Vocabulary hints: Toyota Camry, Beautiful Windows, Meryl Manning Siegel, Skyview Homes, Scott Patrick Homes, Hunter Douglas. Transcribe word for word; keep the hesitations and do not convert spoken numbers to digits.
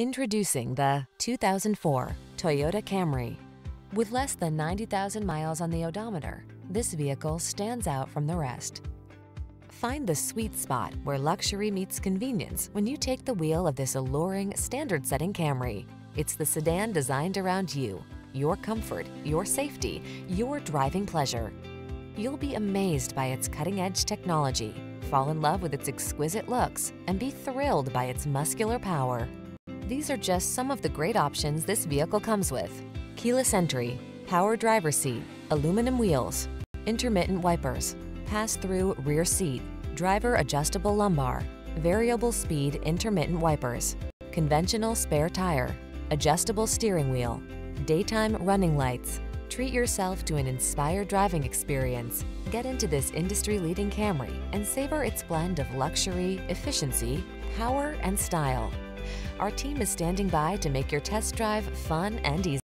Introducing the two thousand four Toyota Camry. With less than ninety thousand miles on the odometer, this vehicle stands out from the rest. Find the sweet spot where luxury meets convenience when you take the wheel of this alluring, standard-setting Camry. It's the sedan designed around you, your comfort, your safety, your driving pleasure. You'll be amazed by its cutting-edge technology, fall in love with its exquisite looks, and be thrilled by its muscular power. These are just some of the great options this vehicle comes with: keyless entry, power driver seat, aluminum wheels, intermittent wipers, pass-through rear seat, driver adjustable lumbar, variable speed intermittent wipers, conventional spare tire, adjustable steering wheel, daytime running lights. Treat yourself to an inspired driving experience. Get into this industry-leading Camry and savor its blend of luxury, efficiency, power, and style. Our team is standing by to make your test drive fun and easy.